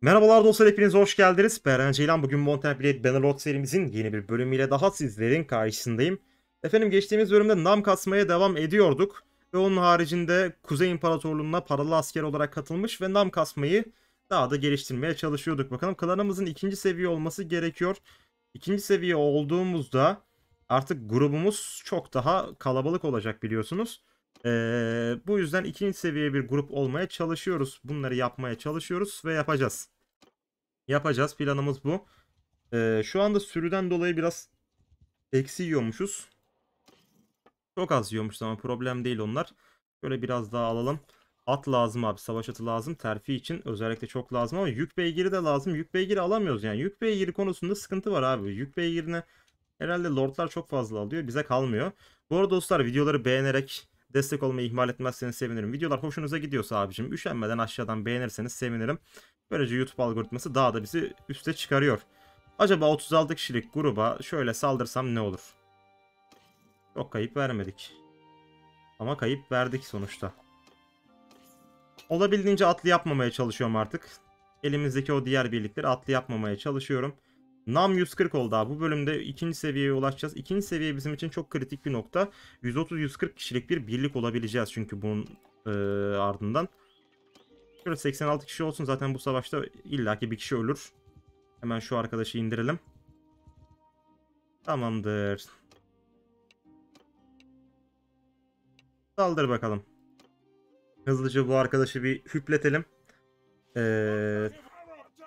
Merhabalar dostlar, hepiniz hoş geldiniz. Ben Eren Ceylan. Bugün Mount and Blade Bannerlord serimizin yeni bir bölümüyle daha sizlerin karşısındayım. Efendim, geçtiğimiz bölümde nam kasmaya devam ediyorduk. Ve onun haricinde Kuzey İmparatorluğu'na paralı asker olarak katılmış ve nam kasmayı daha da geliştirmeye çalışıyorduk. Bakalım, klanımızın 2. seviye olması gerekiyor. 2. seviye olduğumuzda artık grubumuz çok daha kalabalık olacak biliyorsunuz. Bu yüzden 2. seviye bir grup olmaya çalışıyoruz. Bunları yapmaya çalışıyoruz ve yapacağız. Yapacağız, planımız bu. Şu anda sürüden dolayı biraz eksi yiyormuşuz. Çok az yiyormuşuz ama problem değil onlar. Şöyle biraz daha alalım. At lazım abi, savaş atı lazım. Terfi için özellikle çok lazım ama yük beygiri de lazım. Yük beygiri alamıyoruz yani. Yük beygiri konusunda sıkıntı var abi. Yük beygirine herhalde lordlar çok fazla alıyor, bize kalmıyor. Bu arada dostlar, videoları beğenerek destek olmayı ihmal etmezseniz sevinirim. Videolar hoşunuza gidiyorsa abicim üşenmeden aşağıdan beğenirseniz sevinirim. Böylece YouTube algoritması daha da bizi üste çıkarıyor. Acaba 36 kişilik gruba şöyle saldırsam ne olur? Çok kayıp vermedik. Ama kayıp verdik sonuçta. Olabildiğince atlı yapmamaya çalışıyorum artık. Elimizdeki o diğer birlikleri atlı yapmamaya çalışıyorum. Nam 140 oldu abi. Bu bölümde 2. seviyeye ulaşacağız. 2. seviye bizim için çok kritik bir nokta. 130-140 kişilik bir birlik olabileceğiz çünkü bunun ardından. Şöyle 86 kişi olsun, zaten bu savaşta illaki bir kişi ölür. Hemen şu arkadaşı indirelim. Tamamdır. Saldır bakalım. Hızlıca bu arkadaşı bir hüpletelim.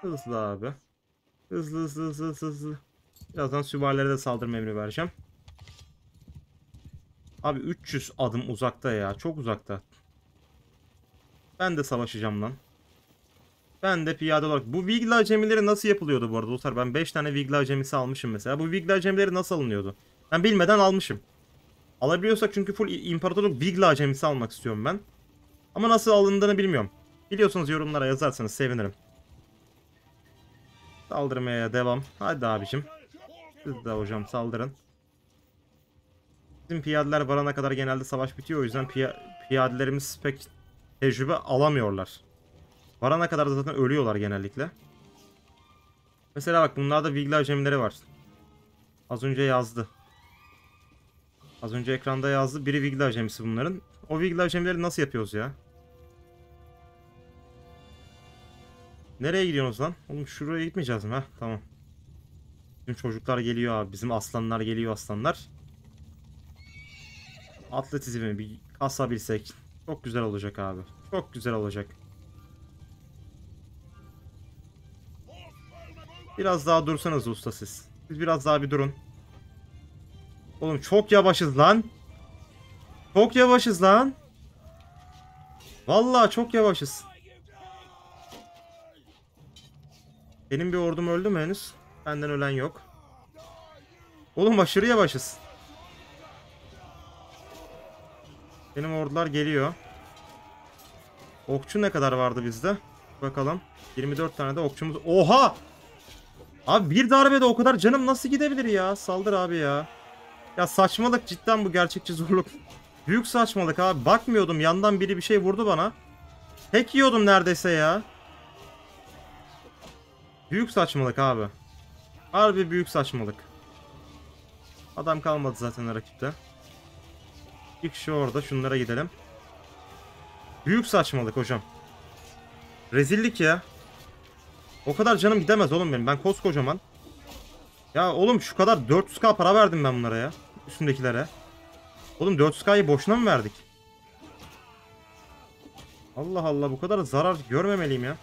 Hızlı abi. Hızlı. Birazdan süvarilere de saldırma emri vereceğim. Abi 300 adım uzakta ya. Çok uzakta. Ben de savaşacağım lan. Ben de piyade olarak. Bu Vigla acemileri nasıl yapılıyordu bu arada dostlar? Ben 5 tane Vigla acemisi almışım mesela. Bu Vigla acemileri nasıl alınıyordu? Ben bilmeden almışım. Alabiliyorsak çünkü full imparatorluk Vigla acemisi almak istiyorum ben. Ama nasıl alındığını bilmiyorum. Biliyorsanız yorumlara yazarsanız sevinirim. Saldırmaya devam. Hadi abicim. Siz de hocam saldırın. Bizim piyadeler varana kadar genelde savaş bitiyor. O yüzden piyadelerimiz pek tecrübe alamıyorlar. Varana kadar da zaten ölüyorlar genellikle. Mesela bak, bunlarda Vigla acemileri var. Az önce yazdı. Az önce ekranda yazdı. Biri Vigla acemisi bunların. O Vigla acemileri nasıl yapıyoruz ya? Nereye gidiyorsunuz lan? Oğlum şuraya gitmeyeceğiz mi? Heh, tamam. Bizim çocuklar geliyor abi. Bizim aslanlar geliyor, aslanlar. Atletizmi bir kasabilsek çok güzel olacak abi. Çok güzel olacak. Biraz daha dursanız usta siz. Siz biraz daha bir durun. Oğlum çok yavaşız lan. Çok yavaşız lan. Vallahi çok yavaşız. Benim bir ordum öldü mü henüz? Benden ölen yok. Oğlum aşırı yavaşız. Benim ordular geliyor. Okçu ne kadar vardı bizde? Bakalım. 24 tane de okçumuz. Oha! Abi bir darbede o kadar canım nasıl gidebilir ya? Saldır abi ya. Ya saçmalık cidden, bu gerçekçi zorluk. Büyük saçmalık abi. Bakmıyordum, yandan biri bir şey vurdu bana. Tek yiyordum neredeyse ya. Büyük saçmalık abi. Harbi büyük saçmalık. Adam kalmadı zaten rakipte. İlk şu orada, şunlara gidelim. Büyük saçmalık hocam. Rezillik ya. O kadar canım gidemez oğlum benim. Ben koskocaman. Ya oğlum şu kadar 400k para verdim ben bunlara ya. Üstündekilere. Oğlum 400k'yı boşuna mı verdik? Allah Allah, bu kadar zarar görmemeliyim ya.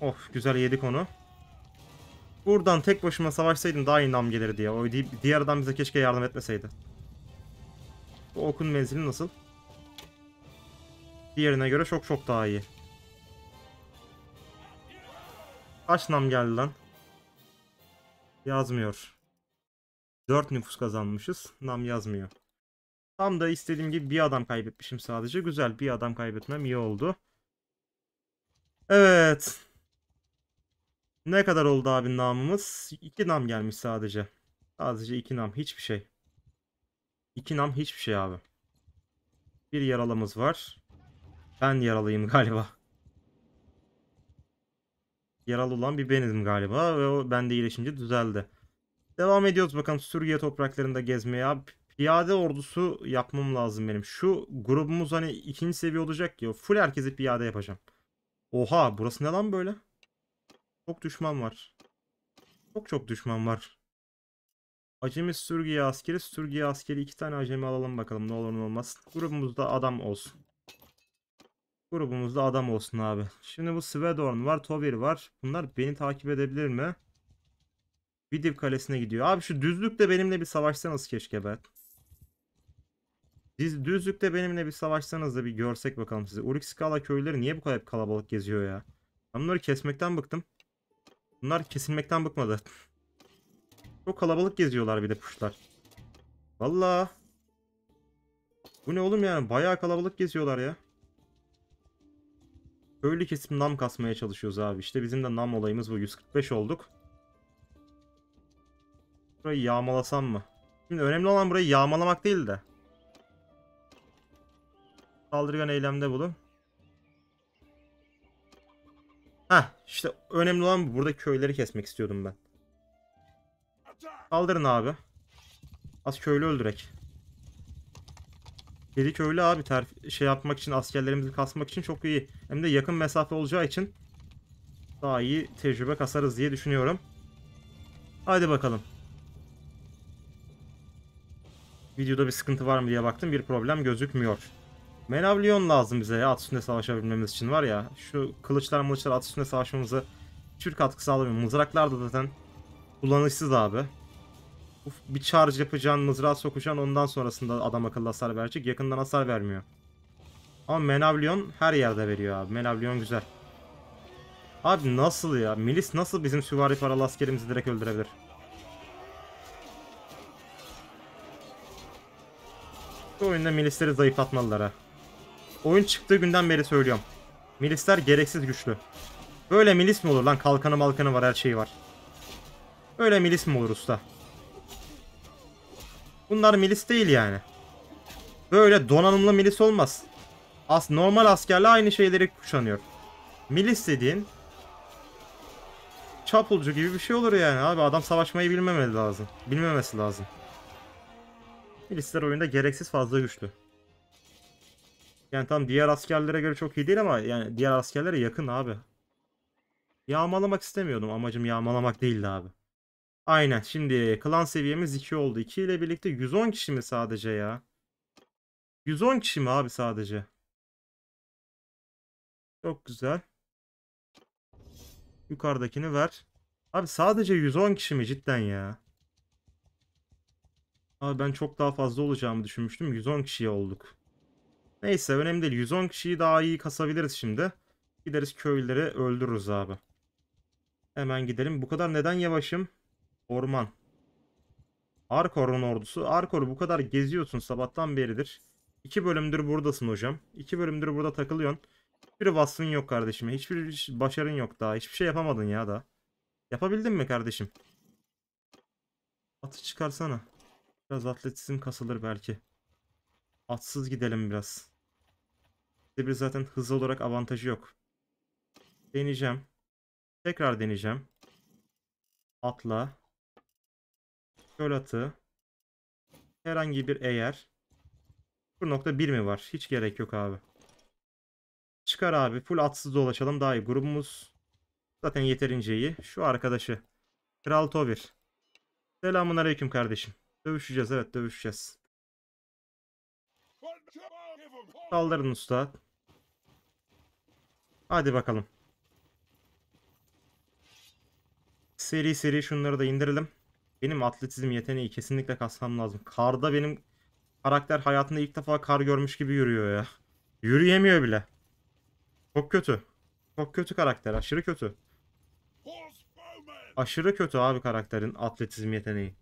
Of, güzel yedik onu. Buradan tek başıma savaşsaydım daha iyi nam gelirdi ya. O diğer adam bize keşke yardım etmeseydi. Bu okun menzili nasıl? Diğerine göre çok daha iyi. Kaç nam geldi lan? Yazmıyor. 4 nüfus kazanmışız. Nam yazmıyor. Tam da istediğim gibi bir adam kaybetmişim sadece. Güzel, bir adam kaybetmem iyi oldu. Evet. Ne kadar oldu abi namımız? 2 nam gelmiş sadece. Sadece 2 nam. Hiçbir şey. 2 nam hiçbir şey abi. Bir yaralımız var. Ben yaralıyım galiba. Yaralı olan bir benim galiba ve o bende iyileşince düzeldi. Devam ediyoruz bakalım Suriye topraklarında gezmeye. Abi, piyade ordusu yapmam lazım benim. Şu grubumuz hani ikinci seviye olacak ya. Full herkesi piyade yapacağım. Oha, burası ne lan böyle? Çok düşman var. Çok düşman var. Acemi Sürgiye askeri. Sürgiye askeri 2 tane acemi alalım bakalım. Ne olur ne olmaz. Grubumuzda adam olsun. Grubumuzda adam olsun abi. Şimdi bu Svedorn var. Tobi var. Bunlar beni takip edebilir mi? Vidiv kalesine gidiyor. Abi şu düzlükte benimle bir savaşsanız keşke ben. Siz düzlükte benimle bir savaşsanız da bir görsek bakalım sizi. Urix Skala köyleri niye bu kadar kalabalık geziyor ya? Ben bunları kesmekten bıktım. Bunlar kesilmekten bıkmadı. Çok kalabalık geziyorlar bir de kuşlar. Vallahi. Bu ne oğlum yani? Bayağı kalabalık geziyorlar ya. Köylü kesim nam kasmaya çalışıyoruz abi. İşte bizim de nam olayımız bu. 145 olduk. Burayı yağmalasam mı? Şimdi önemli olan burayı yağmalamak değil de. Saldırgan eylemde bulun. Heh, işte önemli olan bu. Burada köyleri kesmek istiyordum ben. Saldırın abi. Az köylü öldürek. 7 köylü abi şey yapmak için, askerlerimizi kasmak için çok iyi. Hem de yakın mesafe olacağı için daha iyi tecrübe kasarız diye düşünüyorum. Haydi bakalım. Videoda bir sıkıntı var mı diye baktım. Bir problem gözükmüyor. Menavlion lazım bize ya, at üstünde savaşabilmemiz için var ya. Şu kılıçlar mılıçlar at üstünde savaşmamıza hiçbir katkı sağlamıyor. Mızraklar da zaten kullanışsız abi. Uf, bir charge yapacaksın, mızrağı sokacaksın, ondan sonrasında adam akıllı hasar verecek. Yakından hasar vermiyor. Ama Menavlion her yerde veriyor abi. Menavlion güzel. Abi nasıl ya? Milis nasıl bizim süvari paralı askerimizi direkt öldürebilir? Bu oyunda milisleri zayıflatmalılar ha. Oyun çıktığı günden beri söylüyorum. Milisler gereksiz güçlü. Böyle milis mi olur lan? Kalkanı malkanı var, her şeyi var. Öyle milis mi olur usta? Bunlar milis değil yani. Böyle donanımlı milis olmaz. Normal askerle aynı şeyleri kuşanıyor. Milis dediğin çapulcu gibi bir şey olur yani abi. Adam savaşmayı bilmemesi lazım. Milisler oyunda gereksiz fazla güçlü. Yani tam diğer askerlere göre çok iyi değil ama yani diğer askerlere yakın abi. Yağmalamak istemiyordum. Amacım yağmalamak değildi abi. Aynen. Şimdi klan seviyemiz 2 oldu. 2 ile birlikte 110 kişi mi sadece ya? 110 kişi mi abi sadece? Çok güzel. Yukarıdakini ver. Abi sadece 110 kişi mi cidden ya? Abi ben çok daha fazla olacağımı düşünmüştüm. 110 kişiye olduk. Neyse önemli değil. 110 kişiyi daha iyi kasabiliriz şimdi. Gideriz köyleri öldürürüz abi. Hemen gidelim. Bu kadar neden yavaşım? Orman. Arkor'un ordusu. Arkor'u bu kadar geziyorsun sabahtan beridir. 2 bölümdür buradasın hocam. 2 bölümdür burada takılıyorsun. Hiçbir vasfın yok kardeşim. Hiçbir başarın yok daha. Hiçbir şey yapamadın ya da. Yapabildin mi kardeşim? Atı çıkarsana. Biraz atletizm kasılır belki. Atsız gidelim biraz. Bir zaten hız olarak avantajı yok. Deneyeceğim. Tekrar deneyeceğim. Atla. Göl atı. Herhangi bir eğer. 0.1 mi var? Hiç gerek yok abi. Çıkar abi. Full atsız dolaşalım. Daha iyi. Grubumuz zaten yeterince iyi. Şu arkadaşı. Kraltovir. Selamünaleyküm kardeşim. Dövüşeceğiz. Evet, dövüşeceğiz. Saldırın usta. Hadi bakalım. Seri seri şunları da indirelim. Benim atletizm yeteneği kesinlikle kasmam lazım. Karda benim karakter hayatında ilk defa kar görmüş gibi yürüyor ya. Yürüyemiyor bile. Çok kötü. Çok kötü karakter. Aşırı kötü. Aşırı kötü abi karakterin atletizm yeteneği.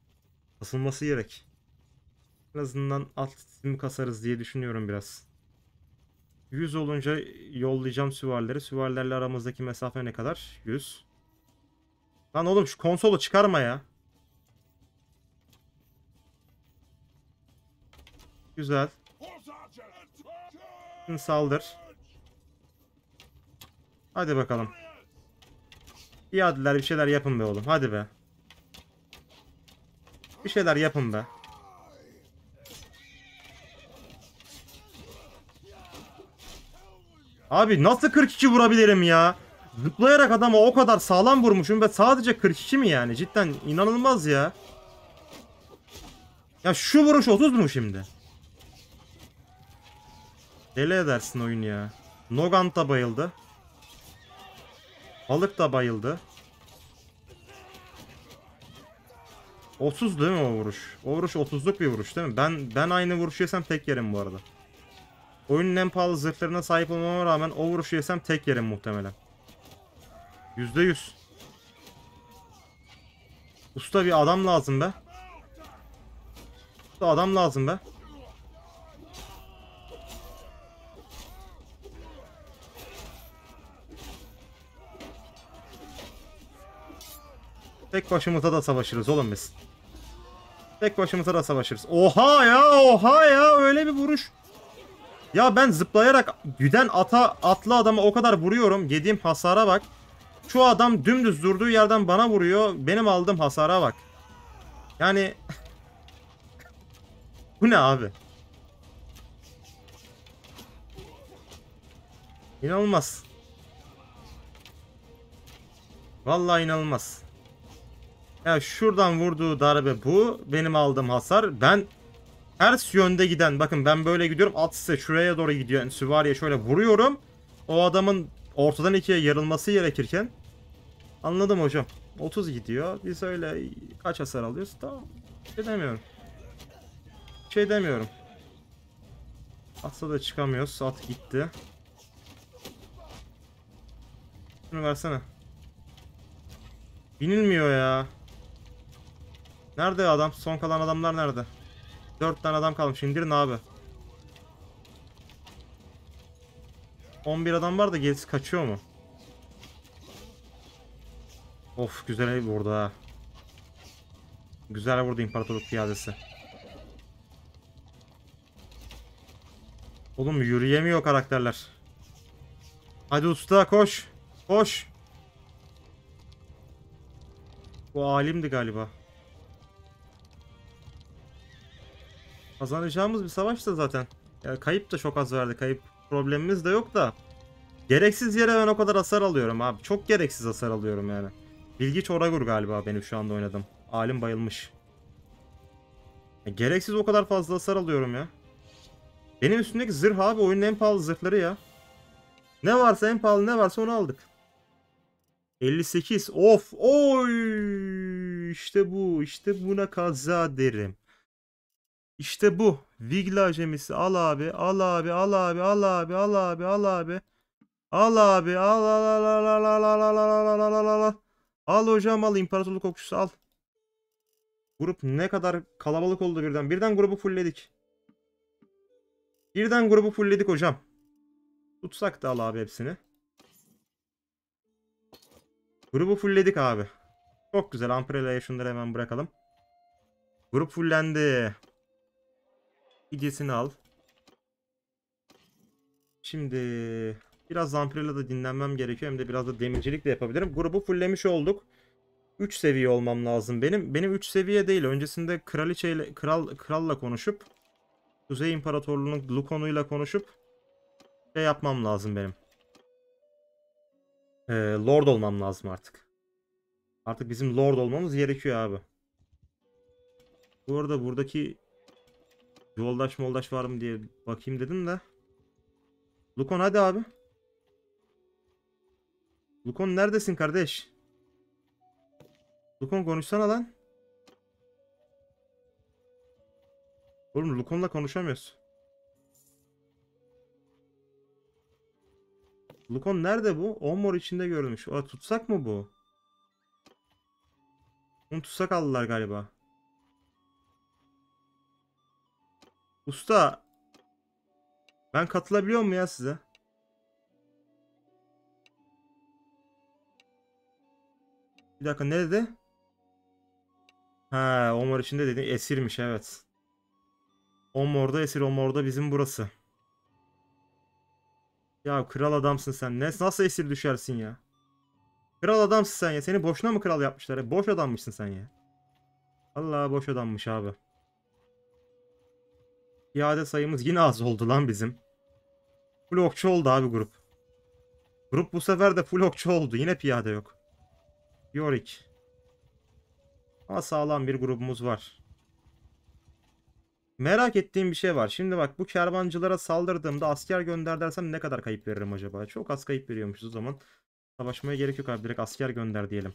Kasılması gerek. En azından atletizmi kasarız diye düşünüyorum biraz. 100 olunca yollayacağım süvarileri. Süvarilerle aramızdaki mesafe ne kadar? 100. Lan oğlum şu konsolu çıkarma ya. Güzel. Saldır. Hadi bakalım. İadeler bir şeyler yapın be oğlum. Hadi be. Bir şeyler yapın be. Abi nasıl 42 vurabilirim ya? Zıplayarak adama o kadar sağlam vurmuşum ve sadece 42 mi yani? Cidden inanılmaz ya. Ya şu vuruş 30 mu şimdi? Deli edersin oyun ya. Nogant da bayıldı. Balık da bayıldı. 30 değil mi o vuruş? O vuruş 30'luk bir vuruş değil mi? Ben aynı vuruşu yesem tek yerim bu arada. Oyunun en pahalı zırhlarına sahip olmama rağmen o vuruşu yesem tek yerim muhtemelen. %100. Usta bir adam lazım be. Usta adam lazım be. Tek başımıza da savaşırız oğlum biz. Tek başımıza da savaşırız. Oha ya, oha ya, öyle bir vuruş. Ya ben zıplayarak güden atlı adama o kadar vuruyorum. Yediğim hasara bak. Şu adam dümdüz durduğu yerden bana vuruyor. Benim aldığım hasara bak. Yani bu ne abi? İnanılmaz. Vallahi inanılmaz. Ya şuradan vurduğu darbe bu. Benim aldığım hasar. Ben ters yönde giden. Bakın ben böyle gidiyorum. At ise şuraya doğru gidiyor. Yani süvariye şöyle vuruyorum. O adamın ortadan ikiye yarılması gerekirken. Anladım hocam. 30 gidiyor. Biz öyle kaç hasar alıyoruz? Tamam. Şey demiyorum. Şey demiyorum. Atsa da çıkamıyoruz. At gitti. Şunu versene. Binilmiyor ya. Nerede adam? Son kalan adamlar nerede? 4 tane adam kalmış. İndirin abi. 11 adam var da gerisi kaçıyor mu? Of, güzel vurdu ha. Güzel vurdu imparatorluk piyadesi. Oğlum yürüyemiyor karakterler. Hadi usta koş. Koş. Bu alimdi galiba. Kazanacağımız bir savaştı zaten. Yani kayıp da çok az verdi. Kayıp problemimiz de yok da. Gereksiz yere ben o kadar hasar alıyorum abi. Çok gereksiz hasar alıyorum yani. Bilgi Çoragur galiba benim şu anda oynadım. Alim bayılmış. Ya, gereksiz o kadar fazla hasar alıyorum ya. Benim üstümdeki zırh abi oyunun en pahalı zırhları ya. Ne varsa en pahalı ne varsa onu aldık. 58. Of. Oy. İşte bu. İşte buna kaza derim. İşte bu. Vigla gemisi. Al abi. Al abi. Al abi. Al abi. Al abi. Al abi. Al abi. Al al al al al al al al al al al. Al hocam al. İmparatorluk okçusu al. Grup ne kadar kalabalık oldu birden. Birden grubu fullledik. Birden grubu fullledik hocam. Tutsak da al abi hepsini. Grubu fullledik abi. Çok güzel. Amprela'ya şunları hemen bırakalım. Grup fullendi. İdesini al. Şimdi biraz Zamprella da dinlenmem gerekiyor. Hem de biraz da demircilik de yapabilirim. Grubu fulllemiş olduk. 3 seviye olmam lazım benim. Benim 3 seviye değil. Öncesinde kraliçeyle, kralla konuşup Kuzey İmparatorluğu'nun Lukon'uyla konuşup şey yapmam lazım benim. Lord olmam lazım artık. Artık bizim lord olmamız gerekiyor abi. Bu arada buradaki yoldaş moldaş var mı diye bakayım dedim de. Lukon hadi abi. Lukon neredesin kardeş? Lukon konuşsana lan. Oğlum Lukon'la konuşamıyoruz. Lukon nerede bu? Onmor içinde görülmüş. Aa, tutsak mı bu? Onu tutsak aldılar galiba. Usta ben katılabiliyor muyum ya size? Bir dakika ne dedi? Ha, Omor içinde dedi esirmiş, evet. Omor'da esir, Omor'da bizim burası. Ya kral adamsın sen. Nasıl esir düşersin ya? Kral adamsın sen ya. Seni boşuna mı kral yapmışlar? Boş adammışsın sen ya. Vallahi boş adammış abi. İade sayımız yine az oldu lan bizim. Full okçu oldu abi grup. Grup bu sefer de full okçu oldu. Yine piyade yok. Yorick. Ama sağlam bir grubumuz var. Merak ettiğim bir şey var. Şimdi bak, bu kervancılara saldırdığımda asker gönder dersem ne kadar kayıp veririm acaba? Çok az kayıp veriyormuş o zaman. Savaşmaya gerek yok abi. Direkt asker gönder diyelim.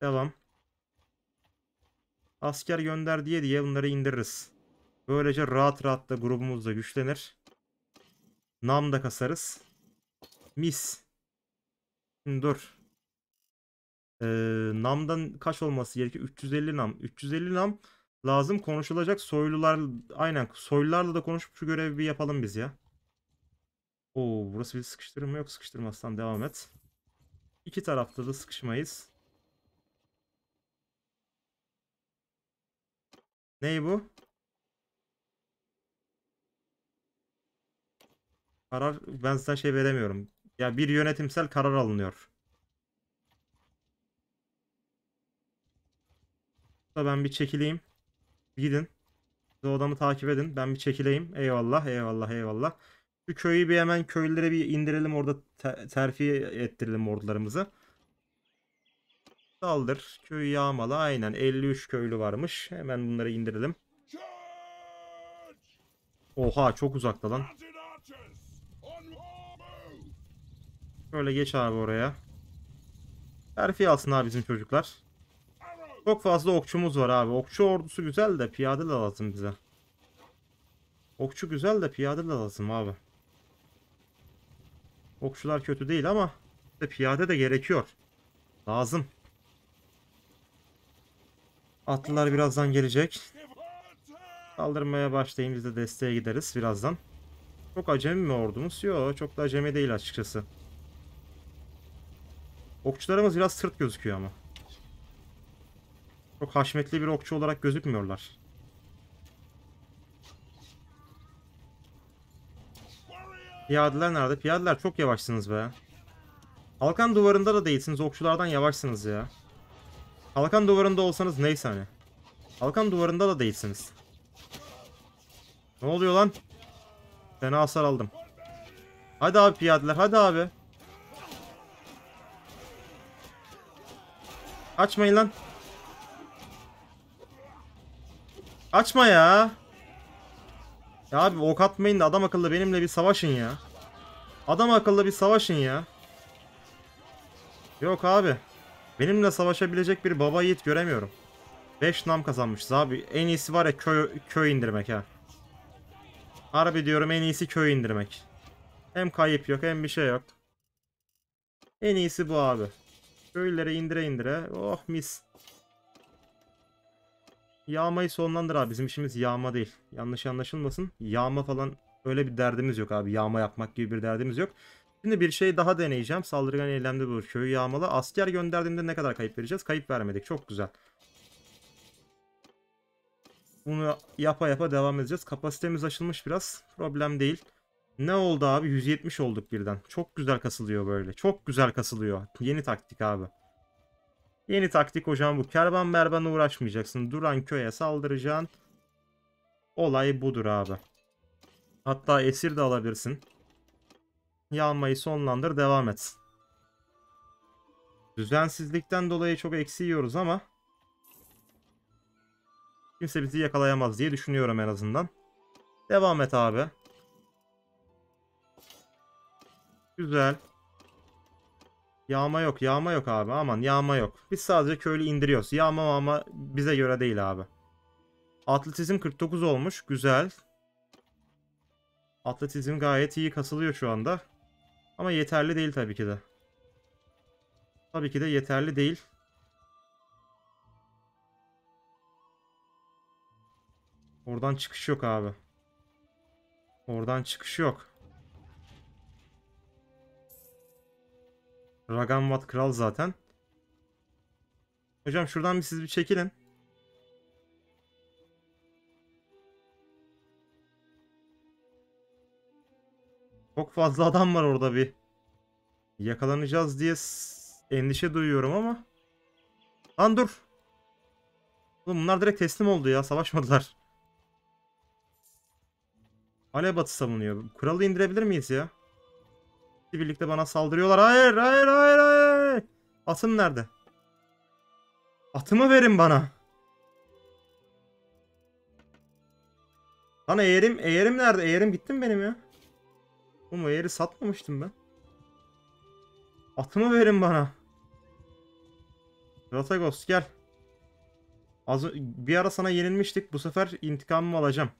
Devam. Asker gönder diye diye bunları indiririz. Böylece rahat rahat da grubumuz da güçlenir. Nam da kasarız. Mis. Şimdi dur. Nam'dan kaç olması gerekiyor? 350 nam. 350 nam lazım. Konuşulacak soylular. Aynen, soylularla da konuşup şu görevi bir yapalım biz ya. Oo, burası bir sıkıştırma yok. Sıkıştırmazsan devam et. İki tarafta da sıkışmayız. Ney bu? Karar, ben size şey veremiyorum. Ya bir yönetimsel karar alınıyor. Ben bir çekileyim. Gidin. Siz odamı takip edin. Ben bir çekileyim. Eyvallah, eyvallah, eyvallah. Şu köyü bir hemen köylere bir indirelim. Orada terfi ettirelim ordularımızı. Saldır. Köyü yağmala. Aynen. 53 köylü varmış. Hemen bunları indirelim. Oha, çok uzakta lan. Şöyle geç abi oraya. Terfi alsın abi bizim çocuklar. Çok fazla okçumuz var abi. Okçu ordusu güzel de piyade de lazım bize. Okçu güzel de piyade de lazım abi. Okçular kötü değil ama işte piyade de gerekiyor. Lazım. Atlılar birazdan gelecek. Saldırmaya başlayayım, biz de desteğe gideriz birazdan. Çok acemi mi ordumuz? Yok, çok da acemi değil açıkçası. Okçularımız biraz sırt gözüküyor ama. Çok haşmetli bir okçu olarak gözükmüyorlar. Piyadeler nerede? Piyadeler çok yavaşsınız be. Kalkan duvarında da değilsiniz. Okçulardan yavaşsınız ya. Kalkan duvarında olsanız neyse hani. Kalkan duvarında da değilsiniz. Ne oluyor lan? Fena hasar aldım. Hadi abi piyadeler, hadi abi. Kaçmayın lan. Açma ya. Ya abi ok atmayın da adam akıllı benimle bir savaşın ya. Adam akıllı bir savaşın ya. Yok abi. Benimle savaşabilecek bir baba yiğit göremiyorum. 5 nam kazanmışız abi. En iyisi var ya köy indirmek ha. Harbi diyorum, en iyisi köy indirmek. Hem kayıp yok hem bir şey yok. En iyisi bu abi. Köylere indire indire. Oh mis. Yağmayı sonlandır abi. Bizim işimiz yağma değil. Yanlış anlaşılmasın. Yağma falan öyle bir derdimiz yok abi. Yağma yapmak gibi bir derdimiz yok. Şimdi bir şey daha deneyeceğim. Saldırgan eylemde bulur. Köyü yağmalı. Asker gönderdiğimde ne kadar kayıp vereceğiz? Kayıp vermedik. Çok güzel. Bunu yapa yapa devam edeceğiz. Kapasitemiz aşılmış biraz. Problem değil. Ne oldu abi? 170 olduk birden. Çok güzel kasılıyor böyle. Çok güzel kasılıyor. Yeni taktik abi. Yeni taktik hocam bu. Kervan mervanla uğraşmayacaksın. Duran köye saldıracaksın. Olay budur abi. Hatta esir de alabilirsin. Yağmayı sonlandır. Devam et. Düzensizlikten dolayı çok eksiyoruz ama kimse bizi yakalayamaz diye düşünüyorum en azından. Devam et abi. Güzel. Yağma yok, yağma yok abi. Aman yağma yok. Biz sadece köylü indiriyoruz. Yağma ama bize göre değil abi. Atletizm 49 olmuş. Güzel. Atletizm gayet iyi kasılıyor şu anda. Ama yeterli değil tabii ki de. Tabii ki de yeterli değil. Oradan çıkış yok abi. Oradan çıkış yok. Raganvat kral zaten. Hocam şuradan siz bir çekilin. Çok fazla adam var orada bir. Yakalanacağız diye endişe duyuyorum ama. Lan dur. Oğlum bunlar direkt teslim oldu ya. Savaşmadılar. Alev batı savunuyor. Kralı indirebilir miyiz ya? Birlikte bana saldırıyorlar. Hayır hayır hayır hayır. Atım nerede? Atımı verin bana. Lan Eğerim nerede? Eğerim gitti mi benim ya? Oğlum Eğeri satmamıştım ben. Atımı verin bana. Ratagos gel. Bir ara sana yenilmiştik. Bu sefer intikamımı alacağım.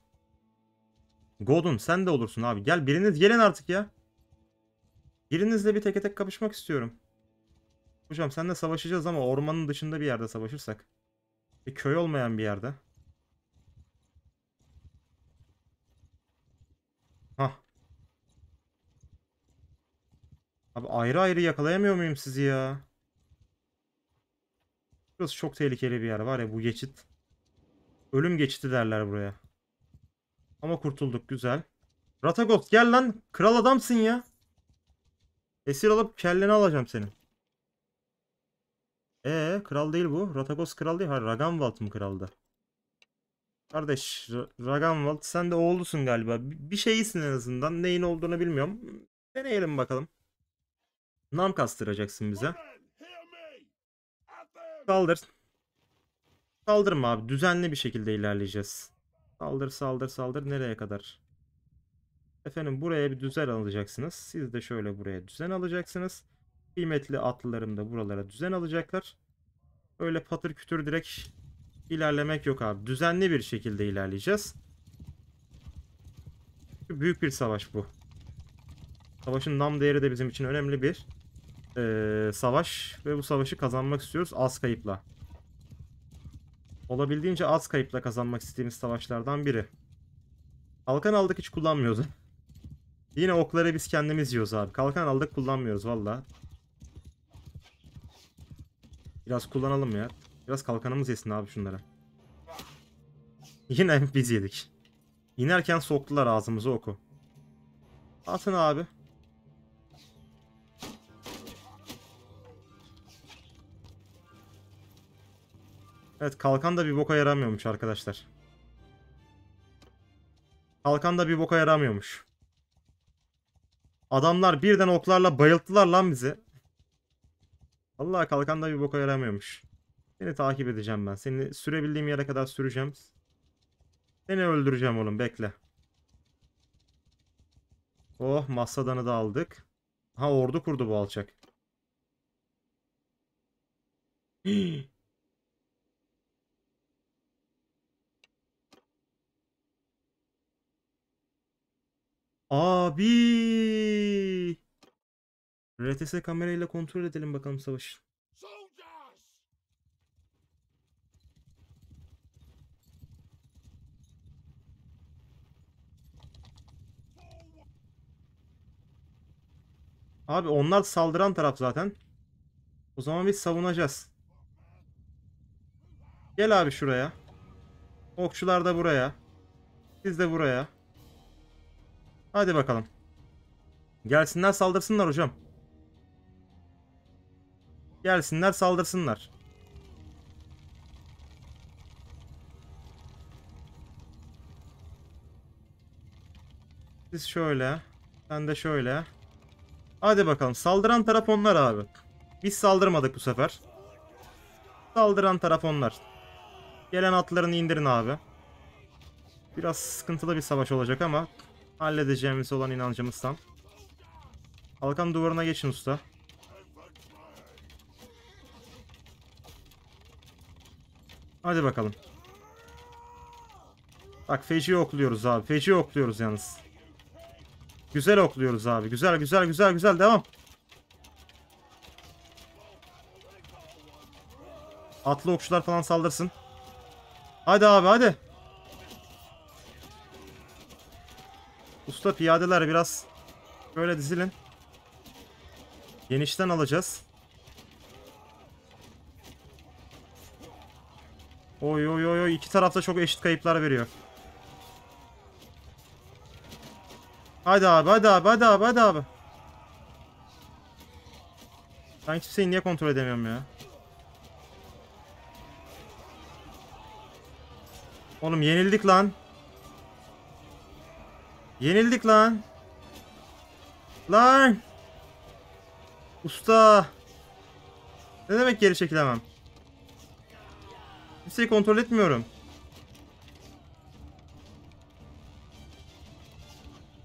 Godun sen de olursun abi. Gel biriniz gelin artık ya. Birinizle bir teke tek kapışmak istiyorum. Hocam seninle savaşacağız ama ormanın dışında bir yerde savaşırsak. Bir köy olmayan bir yerde. Hah. Abi ayrı ayrı yakalayamıyor muyum sizi ya? Burası çok tehlikeli bir yer var ya bu geçit. Ölüm geçiti derler buraya. Ama kurtulduk güzel. Ratagos gel lan. Kral adamsın ya. Esir alıp kelleni alacağım senin. Kral değil bu. Ratagos kral değil. Ha Raganwald mı kraldı? Kardeş Raganwald sen de oğlusun galiba. Bir şeysin en azından. Neyin olduğunu bilmiyorum. Deneyelim bakalım. Nam kastıracaksın bize. Saldır. Saldırma abi. Düzenli bir şekilde ilerleyeceğiz. Saldır saldır saldır. Nereye kadar? Efendim buraya bir düzen alacaksınız. Siz de şöyle buraya düzen alacaksınız. Kıymetli atlılarım da buralara düzen alacaklar. Öyle patır kütür direkt ilerlemek yok abi. Düzenli bir şekilde ilerleyeceğiz. Büyük bir savaş bu. Savaşın nam değeri de bizim için önemli bir savaş. Ve bu savaşı kazanmak istiyoruz az kayıpla. Olabildiğince az kayıpla kazanmak istediğimiz savaşlardan biri. Kalkan aldık hiç kullanmıyoruz. Yine okları biz kendimiz yiyoruz abi. Kalkan aldık kullanmıyoruz valla. Biraz kullanalım ya. Biraz kalkanımız yesin abi şunlara. Yine biz yedik. İnerken soktular ağzımıza oku. Atın abi. Evet kalkan da bir boka yaramıyormuş arkadaşlar. Kalkan da bir boka yaramıyormuş. Adamlar birden oklarla bayılttılar lan bizi. Vallahi kalkan da bir boka yaramıyormuş. Seni takip edeceğim ben. Seni sürebildiğim yere kadar süreceğim. Seni öldüreceğim oğlum bekle. Oh Massada'nı da aldık. Ha ordu kurdu bu alçak. Abi. RTS kamerayla kontrol edelim bakalım savaşı. Abi onlar saldıran taraf zaten. O zaman biz savunacağız. Gel abi şuraya. Okçular da buraya. Siz de buraya. Hadi bakalım. Gelsinler saldırsınlar hocam. Gelsinler saldırsınlar. Siz şöyle. Sen de şöyle. Hadi bakalım. Saldıran taraf onlar abi. Biz saldırmadık bu sefer. Saldıran taraf onlar. Gelen atlarını indirin abi. Biraz sıkıntılı bir savaş olacak ama... Halledeceğimiz olan inancımız tam. Kalkan duvarına geçin usta. Hadi bakalım. Bak feci okluyoruz abi. Feci okluyoruz yalnız. Güzel okluyoruz abi. Güzel güzel güzel güzel devam. Atlı okçular falan saldırsın. Hadi abi hadi. Usta piyadeler biraz böyle dizilin. Genişten alacağız. Oy oy oy oy. İki tarafta çok eşit kayıplar veriyor. Hadi abi, hadi abi, hadi abi, hadi abi. Ben hiçbir şeyi niye kontrol edemiyorum ya? Oğlum yenildik lan. Yenildik lan. Lan. Usta. Ne demek geri çekilemem? Hiçbir şeyi kontrol etmiyorum.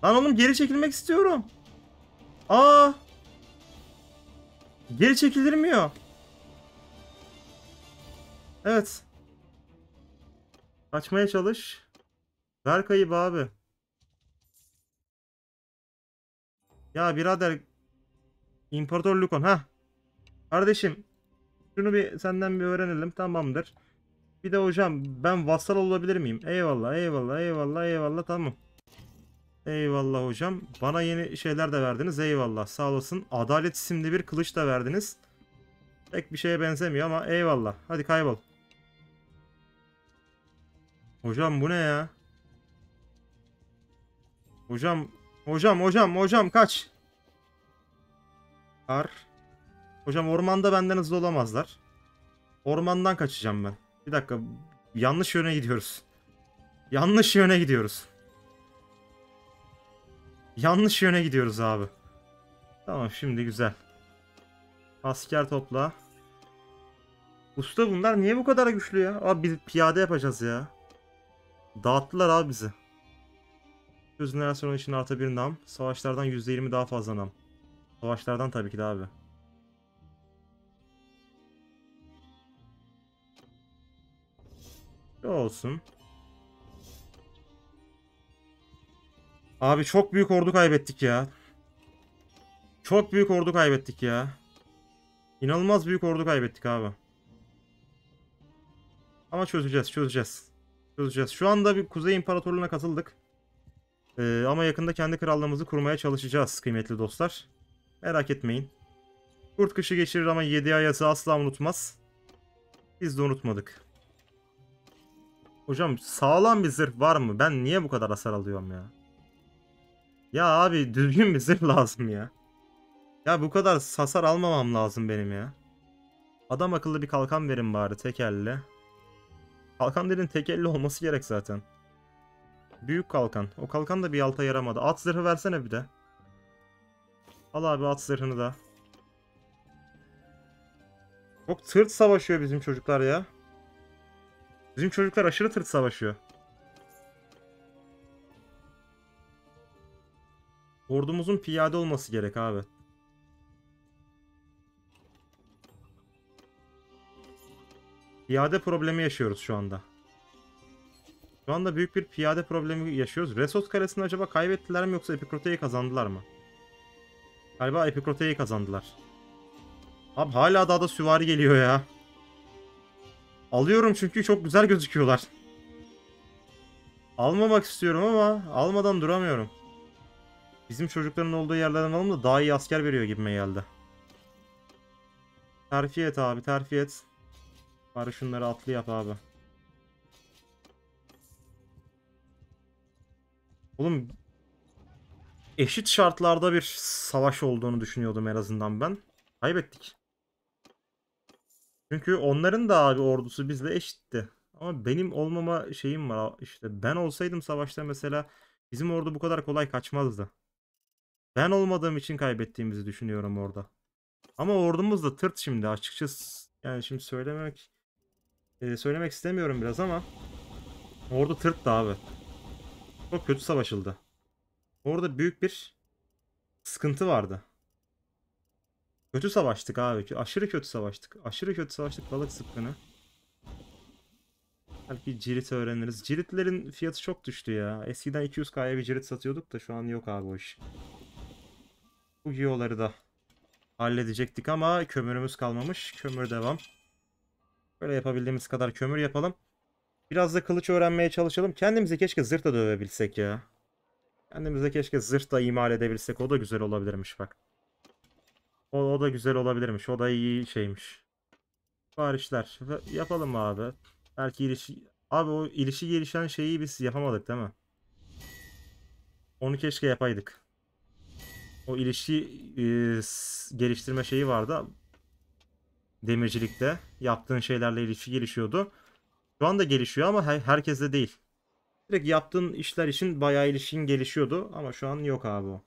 Lan oğlum geri çekilmek istiyorum. Aa! Geri çekildirmiyor. Evet. Kaçmaya çalış. Ver kayıp abi. Ya birader. İmparator Lukon ha. Kardeşim. Şunu bir senden bir öğrenelim, tamamdır. Bir de hocam ben vassal olabilir miyim? Eyvallah eyvallah eyvallah eyvallah, tamam. Eyvallah hocam. Bana yeni şeyler de verdiniz. Eyvallah. Sağ olasın. Adalet isimli bir kılıç da verdiniz. Pek bir şeye benzemiyor ama eyvallah. Hadi kaybol. Hocam bu ne ya? Hocam kaç. Ar. Hocam ormanda benden hızlı olamazlar. Ormandan kaçacağım ben. Bir dakika. Yanlış yöne gidiyoruz. Yanlış yöne gidiyoruz. Yanlış yöne gidiyoruz abi. Tamam şimdi güzel. Asker topla. Usta bunlar niye bu kadar güçlü ya? Abi biz piyade yapacağız ya. Dağıttılar abi bizi. Çözünürasyon için artı bir nam. Savaşlardan %20 daha fazla nam. Savaşlardan tabii ki de abi. Ne olsun. Abi çok büyük ordu kaybettik ya. Çok büyük ordu kaybettik ya. İnanılmaz büyük ordu kaybettik abi. Ama çözeceğiz, çözeceğiz. Çözeceğiz. Şu anda bir Kuzey İmparatorluğu'na katıldık. Ama yakında kendi krallığımızı kurmaya çalışacağız kıymetli dostlar. Merak etmeyin. Kurt kışı geçirir ama 7 ayası asla unutmaz. Biz de unutmadık. Hocam sağlam bir zırh var mı? Ben niye bu kadar hasar alıyorum ya? Ya abi düzgün bir zırh lazım ya. Ya bu kadar hasar almamam lazım benim ya. Adam akıllı bir kalkan verin bari, tekelli. Kalkan derin tekelli olması gerek zaten. Büyük kalkan. O kalkan da bir alta yaramadı. At zırhı versene bir de. Al abi at zırhını da. Çok tırt savaşıyor bizim çocuklar ya. Bizim çocuklar aşırı tırt savaşıyor. Ordumuzun piyade olması gerek abi. Piyade problemi yaşıyoruz şu anda. Şu anda büyük bir piyade problemi yaşıyoruz. Resos kalesini acaba kaybettiler mi yoksa Epikrote'yi kazandılar mı? Galiba Epikrote'yi kazandılar. Abi hala daha da süvari geliyor ya. Alıyorum çünkü çok güzel gözüküyorlar. Almamak istiyorum ama almadan duramıyorum. Bizim çocukların olduğu yerlerden alalım da daha iyi asker veriyor gibime geldi. Terfi et abi, terfi et. Bari şunları atlı yap abi. Oğlum eşit şartlarda bir savaş olduğunu düşünüyordum en azından ben. Kaybettik. Çünkü onların da abi ordusu bizle eşitti. Ama benim olmama şeyim var. İşte ben olsaydım savaşta mesela bizim ordu bu kadar kolay kaçmazdı. Ben olmadığım için kaybettiğimizi düşünüyorum orada. Ama ordumuz da tırt şimdi açıkçası. Yani şimdi söylemek istemiyorum biraz ama orada tırt da abi. Çok kötü savaşıldı. Orada büyük bir sıkıntı vardı. Kötü savaştık abi. Aşırı kötü savaştık. Aşırı kötü savaştık balık sıkkını. Belki cirit öğreniriz. Ciritlerin fiyatı çok düştü ya. Eskiden 200K'ya bir cirit satıyorduk da şu an yok abi o iş. Bu giyoları da halledecektik ama kömürümüz kalmamış. Kömür devam. Böyle yapabildiğimiz kadar kömür yapalım. Biraz da kılıç öğrenmeye çalışalım. Kendimize keşke zırh da dövebilsek ya. Kendimize keşke zırh da imal edebilsek. O da güzel olabilirmiş bak. O da güzel olabilirmiş. O da iyi şeymiş. Siparişler. Yapalım abi. Belki ilişki... Abi o ilişki gelişen şeyi biz yapamadık değil mi? Onu keşke yapaydık. O ilişki geliştirme şeyi vardı. Demircilikte yaptığın şeylerle ilişki gelişiyordu. Şu anda gelişiyor ama herkes de değil. Direkt yaptığın işler için bayağı ilişkin gelişiyordu ama şu an yok abi o.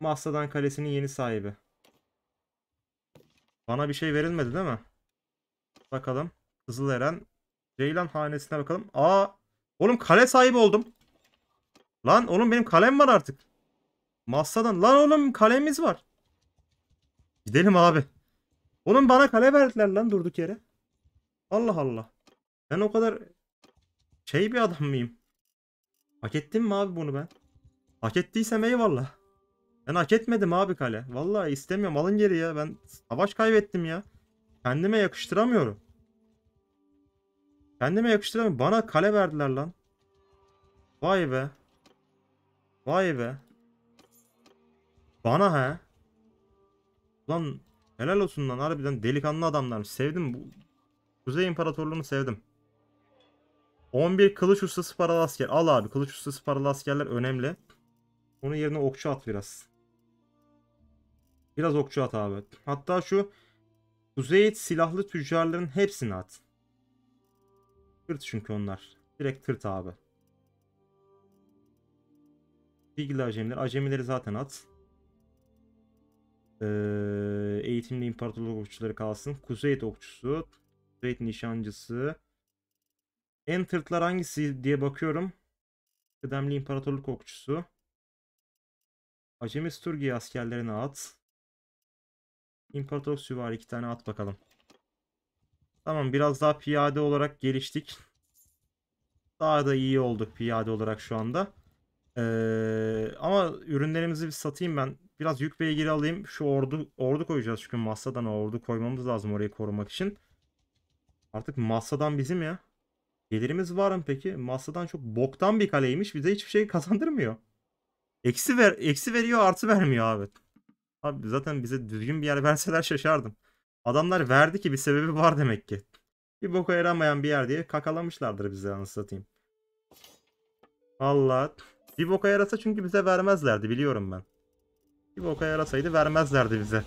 Massadan kalesinin yeni sahibi. Bana bir şey verilmedi değil mi? Bakalım. Kızıl Eren Ceylan hanesine bakalım. Aa! Oğlum kale sahibi oldum. Lan oğlum benim kalem var artık. Massadan. Lan oğlum kalemiz var. Gidelim abi. Oğlum bana kale verdiler lan durduk yere. Allah Allah. Ben o kadar şey bir adam mıyım? Hak ettim mi abi bunu ben? Hak ettiysem eyvallah. Ben hak etmedim abi kale. Vallahi istemiyorum, alın geri ya. Ben savaş kaybettim ya. Kendime yakıştıramıyorum. Kendime yakıştıramıyorum. Bana kale verdiler lan. Vay be. Vay be. Bana he. Lan helal olsun lan. Harbiden delikanlı adamlarmış. Sevdim bu. Kuzey İmparatorluğu'nu sevdim. 11 kılıç ustası paralı asker. Al abi, kılıç ustası paralı askerler önemli. Onun yerine okçu at biraz. Biraz okçu at abi. Hatta şu kuzey silahlı tüccarların hepsini at. Tırt çünkü onlar. Direkt tırt abi. Vigla acemileri. Acemileri zaten at. Eğitimli imparatorluk okçuları kalsın. Kuzey okçusu. Kuzey nişancısı. En tırtlar hangisi diye bakıyorum. Kıdemli imparatorluk okçusu. Acemi Sturgi askerlerine at. İmparatorluk süvari 2 tane at bakalım. Tamam, biraz daha piyade olarak geliştik. Daha da iyi olduk piyade olarak şu anda. Ama ürünlerimizi bir satayım ben. Biraz yük beygiri geri alayım. Şu ordu koyacağız çünkü Massa'dan ordu koymamız lazım orayı korumak için. Artık Massa'dan bizim ya. Gelirimiz var mı peki? Massa'dan çok boktan bir kaleymiş. Bize hiçbir şey kazandırmıyor. Eksi veriyor, artı vermiyor abi. Abi zaten bize düzgün bir yer verseler şaşardım. Adamlar verdi ki bir sebebi var demek ki. Bir boka yaramayan bir yer diye kakalamışlardır bize, anasını satayım. Vallahi bir boka yarasa çünkü bize vermezlerdi, biliyorum ben. Bir boka yarasaydı vermezlerdi bize.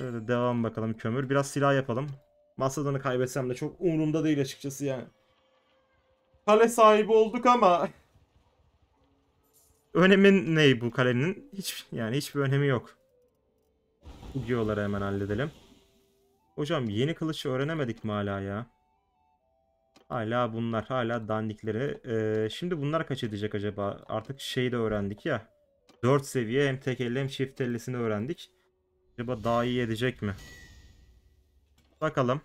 Böyle devam bakalım kömür. Biraz silah yapalım. Massadan'ı kaybetsem de çok umurumda değil açıkçası yani. Kale sahibi olduk ama önemi ne bu kalenin? Hiçbir önemi yok. Bu diyorları hemen halledelim. Hocam yeni kılıç öğrenemedik mi hala ya? Hala bunlar, hala dandikleri. Şimdi bunlar kaç edecek acaba? Artık şeyi de öğrendik ya. 4 seviye hem tek elli hem çift ellisini öğrendik. Acaba daha iyi edecek mi? Bakalım.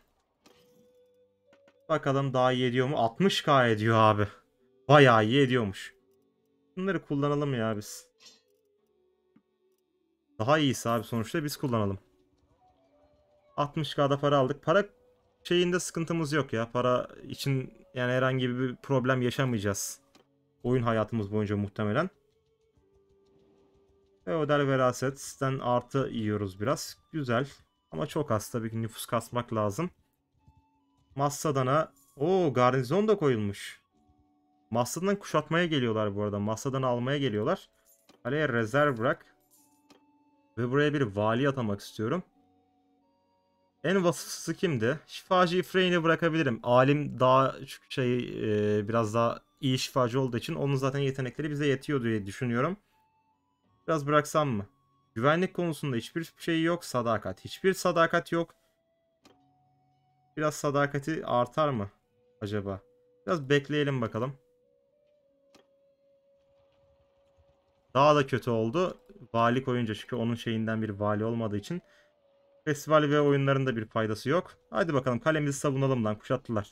Bakalım daha iyi ediyor mu? 60k ediyor abi. Bayağı iyi ediyormuş. Bunları kullanalım ya biz. Daha iyisi abi sonuçta, biz kullanalım. 60k'da para aldık. Para şeyinde sıkıntımız yok ya. Para için yani herhangi bir problem yaşamayacağız. Oyun hayatımız boyunca muhtemelen. Feodal verasetten artı yiyoruz biraz. Güzel. Ama çok az tabii ki, nüfus kasmak lazım. Massadan'a garnizon da koyulmuş. Massadan'dan kuşatmaya geliyorlar bu arada. Massadan'ı almaya geliyorlar. Kaleye rezerv bırak. Ve buraya bir vali atamak istiyorum. En vasıfsızı kimdi? Şifacı İfreyn'i bırakabilirim. Alim daha biraz daha iyi şifacı olduğu için onun zaten yetenekleri bize yetiyor diye düşünüyorum. Biraz bıraksam mı? Güvenlik konusunda hiçbir şey yok. Sadakat. Hiçbir sadakat yok. Biraz sadakati artar mı acaba? Biraz bekleyelim bakalım. Daha da kötü oldu. Vali koyunca, çünkü onun şeyinden bir vali olmadığı için. Festival ve oyunlarında bir faydası yok. Hadi bakalım kalemizi savunalım lan, kuşattılar.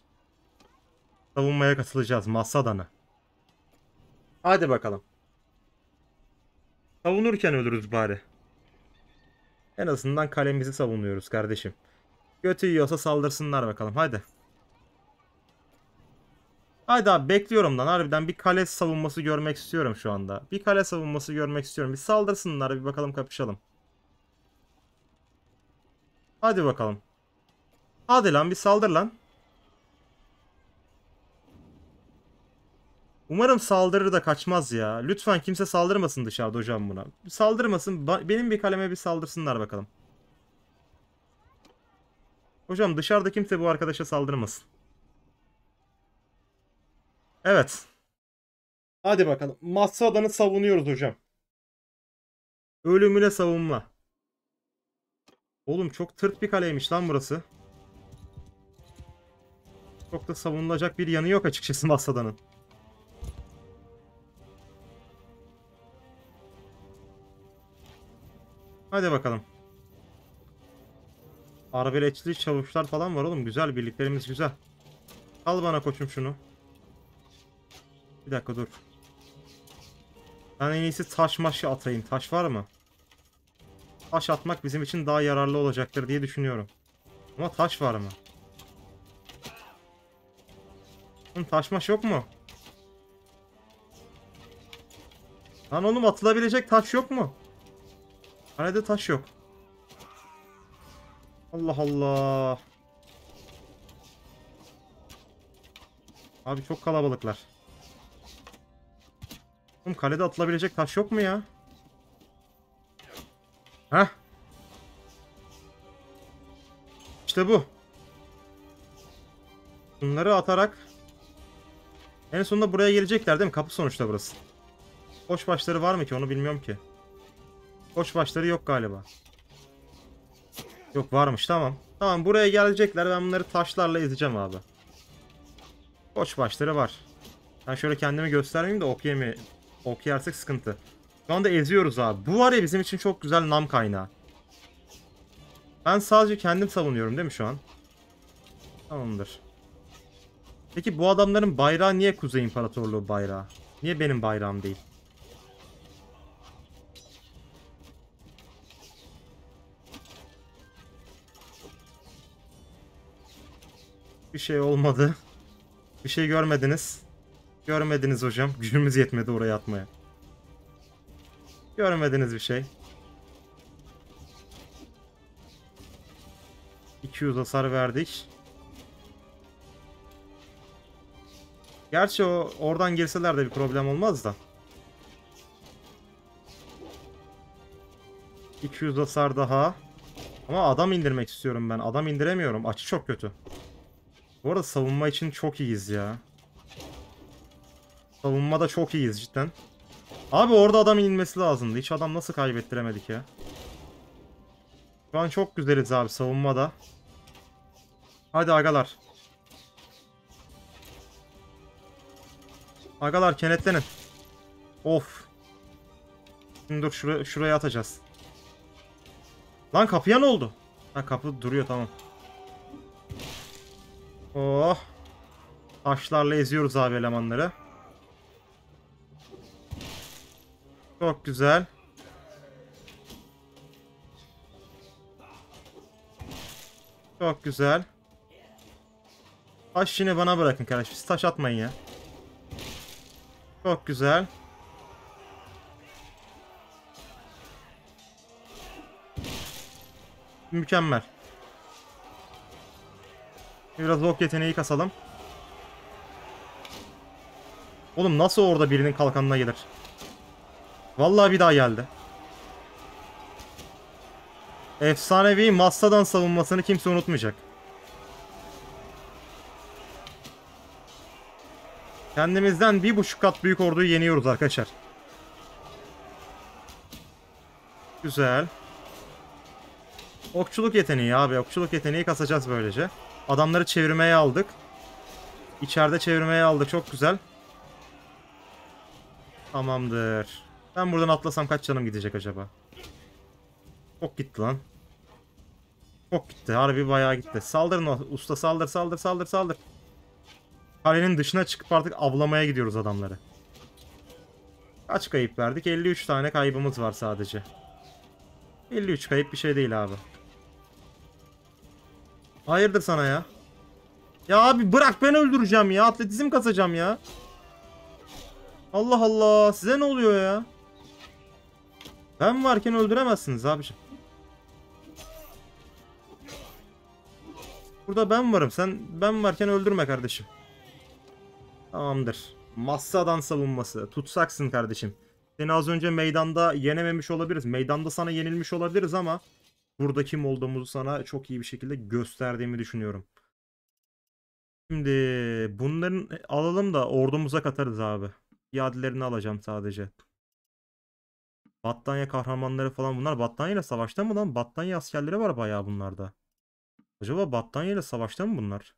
Savunmaya katılacağız Massadan'a. Hadi bakalım. Savunurken ölürüz bari. En azından kalemizi savunuyoruz kardeşim. Götü yiyorsa saldırsınlar bakalım, hadi. Hadi abi bekliyorum lan, harbiden bir kale savunması görmek istiyorum şu anda. Bir kale savunması görmek istiyorum. Bir saldırsınlar, bir bakalım, kapışalım. Hadi bakalım. Hadi lan bir saldır lan. Umarım saldırır da kaçmaz ya. Lütfen kimse saldırmasın dışarıda hocam buna. Saldırmasın. Benim bir kaleme bir saldırsınlar bakalım. Hocam dışarıda kimse bu arkadaşa saldırmasın. Evet. Hadi bakalım. Massada'nı savunuyoruz hocam. Ölümüne savunma. Oğlum çok tırt bir kaleymiş lan burası. Çok da savunulacak bir yanı yok açıkçası Massada'nın. Hadi bakalım. Arbeletçili çavuşlar falan var oğlum. Güzel, birliklerimiz güzel. Al bana koçum şunu. Bir dakika dur. Ben en iyisi taş maşı atayım. Taş var mı? Taş atmak bizim için daha yararlı olacaktır diye düşünüyorum. Ama taş var mı? Oğlum taş maş yok mu? Lan oğlum atılabilecek taş yok mu? Hanede taş yok. Allah Allah. Abi çok kalabalıklar. Oğlum kalede atılabilecek taş yok mu ya? Heh. İşte bu. Bunları atarak en sonunda buraya gelecekler değil mi? Kapı sonuçta burası. Koçbaşları var mı ki? Onu bilmiyorum ki. Koçbaşları yok galiba. Yok varmış, tamam. Tamam buraya gelecekler. Ben bunları taşlarla ezeceğim abi. Koçbaşları var. Ben şöyle kendimi göstermeyeyim de ok yersek sıkıntı. Şu anda eziyoruz abi. Bu var ya bizim için çok güzel nam kaynağı. Ben sadece kendim savunuyorum değil mi şu an? Tamamdır. Peki bu adamların bayrağı niye Kuzey İmparatorluğu bayrağı? Niye benim bayrağım değil? Bir şey olmadı. Bir şey görmediniz. Görmediniz hocam. Gücümüz yetmedi oraya atmaya. Görmediniz bir şey. 200 hasar verdik. Gerçi o oradan girseler de bir problem olmaz da. 200 hasar daha. Ama adam indirmek istiyorum ben. Adam indiremiyorum. Açı çok kötü. Bu arada savunma için çok iyiyiz ya. Savunmada çok iyiyiz cidden. Abi orada adam inmesi lazımdı. Hiç adam nasıl kaybettiremedik ya. Şu an çok güzeliz abi savunmada. Hadi agalar. Agalar kenetlenin. Of. Şimdi dur şuraya atacağız. Lan kapıya ne oldu? Ha kapı duruyor, tamam. Oh. Taşlarla eziyoruz abi elemanları. Çok güzel. Çok güzel. Taş yine bana bırakın kardeşim. Siz taş atmayın ya. Çok güzel. Mükemmel. Biraz ok yeteneği kasalım. Oğlum nasıl orada birinin kalkanına gelir? Vallahi bir daha geldi. Efsanevi Massadan savunmasını kimse unutmayacak. Kendimizden 1,5 kat büyük orduyu yeniyoruz arkadaşlar. Güzel. Okçuluk yeteneği abi. Okçuluk yeteneği kasacağız böylece. Adamları çevirmeye aldık. İçeride çevirmeye aldık. Çok güzel. Tamamdır. Ben buradan atlasam kaç canım gidecek acaba? Çok gitti lan. Çok gitti. Harbi bayağı gitti. Saldırın usta, saldır saldır saldır saldır. Kalenin dışına çıkıp artık avlamaya gidiyoruz adamları. Kaç kayıp verdik? 53 tane kaybımız var sadece. 53 kayıp bir şey değil abi. Hayırdır sana ya? Ya abi bırak, ben öldüreceğim ya. Atletizm kasacağım ya. Allah Allah, size ne oluyor ya? Ben varken öldüremezsiniz abiciğim. Burada ben varım. Sen ben varken öldürme kardeşim. Tamamdır. Massadan savunması. Tutsaksın kardeşim. Seni az önce meydanda yenememiş olabiliriz. Meydanda sana yenilmiş olabiliriz ama buradaki kim olduğumuzu sana çok iyi bir şekilde gösterdiğimi düşünüyorum. Şimdi bunların alalım da ordumuza katarız abi. Piyadelerini alacağım sadece. Battania kahramanları falan bunlar. Battania ile savaşta mı lan? Battania askerleri var bayağı bunlarda. Acaba Battania ile savaşta mı bunlar?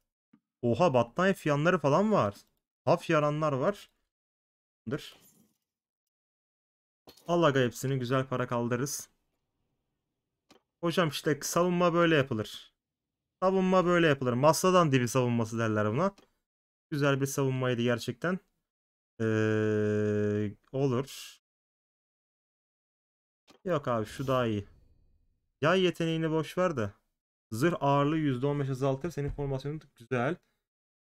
Oha, Battania fiyanları falan var. Haf yaranlar var. Dur. Allah'a hepsini güzel para kaldırırız. Hocam işte savunma böyle yapılır. Savunma böyle yapılır. Masadan dibi savunması derler buna. Güzel bir savunmaydı gerçekten. Olur. Yok abi şu daha iyi. Yay yeteneğini boş ver de. Zırh ağırlığı %15 azaltır. Senin formasyonun güzel.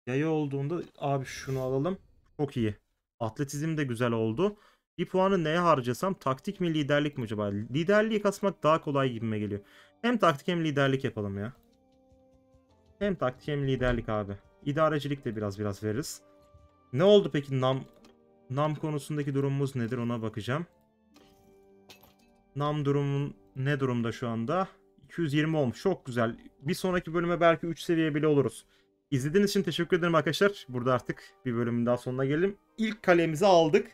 Yayı olduğunda abi şunu alalım. Çok iyi. Atletizm de güzel oldu. Bir puanı neye harcasam? Taktik mi liderlik mi acaba? Liderliği kasmak daha kolay gibime geliyor. Hem taktik hem liderlik yapalım ya. Hem taktik hem liderlik abi. İdarecilik de biraz veririz. Ne oldu peki nam konusundaki durumumuz nedir ona bakacağım. Nam durumun ne durumda şu anda? 220 olmuş. Çok güzel. Bir sonraki bölüme belki 3 seviye bile oluruz. İzlediğiniz için teşekkür ederim arkadaşlar. Burada artık bir bölümün daha sonuna gelelim. İlk kalemizi aldık.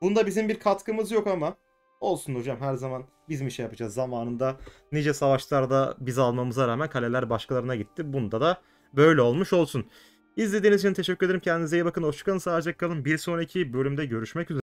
Bunda bizim bir katkımız yok ama olsun hocam, her zaman bizim iş yapacağız. Zamanında nice savaşlarda biz almamıza rağmen kaleler başkalarına gitti. Bunda da böyle olmuş olsun. İzlediğiniz için teşekkür ederim. Kendinize iyi bakın. Hoşçakalın. Sağlıcakla kalın. Bir sonraki bölümde görüşmek üzere.